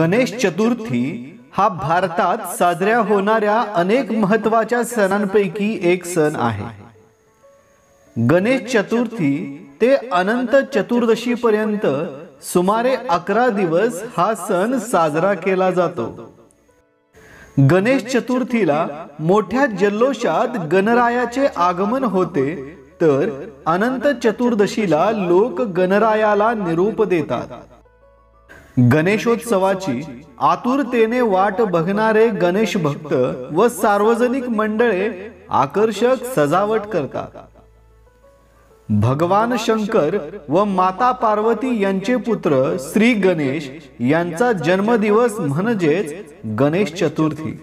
गणेश चतुर्थी हा भारतात साजऱ्या होणाऱ्या अनेक महत्त्वाच्या सणांपैकी एक सण आहे। गणेश चतुर्थी ते अनंत चतुर्दशी पर्यंत सुमारे 11 दिवस हा सण साजरा केला जातो। गणेश चतुर्थीला मोठ्या जल्लोषात गणरायाचे आगमन होते, तर अनंत चतुर्दशीला लोक गणरायाला निरूप देतात। गणेशोत्सवाची आतुरतेने वाट बघणारे गणेश भक्त व सार्वजनिक मंडळे आकर्षक सजावट करतात। भगवान शंकर व माता पार्वती यांचे पुत्र श्री गणेश यांचा जन्मदिवस म्हणजेच गणेश चतुर्थी।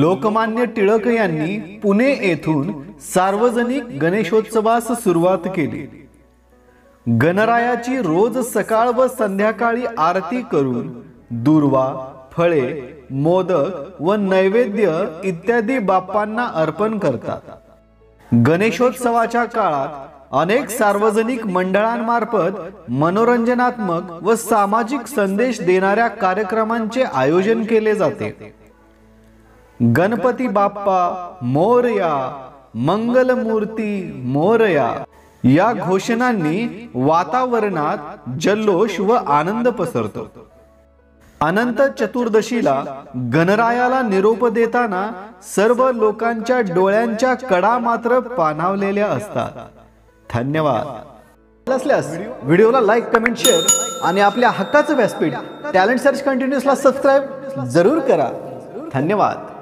लोकमान्य टिळक यांनी पुणे येथून सार्वजनिक गणेशोत्सवास सुरुवात केली। गणरायाची रोज सकाळ व संध्याकाळी आरती करून दूर्वा, फळे, मोदक व नैवेद्य इत्यादी बाप्पांना अर्पण करतात। गणेशोत्सवाच्या काळात अनेक सार्वजनिक मंडळांमार्फत मनोरंजनात्मक व सामाजिक संदेश देणाऱ्या कार्यक्रमांचे आयोजन केले जाते। गणपती बाप्पा मोरया, मंगलमूर्ती मोरया या घोषणांनी वातावरणात जल्लोष व आनंद पसरतो। अनंत चतुर्दशीला गणरायाला निरोप देताना सर्व लोकांच्या डोळ्यांच्या कडा मात्र पाणावलेल्या असतात। धन्यवाद। असल्यास व्हिडिओला लाईक, कमेंट, शेअर आणि आपल्या हक्काचं व्यासपीठ टॅलेंट सर्च कंटिन्यूअसला सबस्क्राइब जरूर करा। धन्यवाद।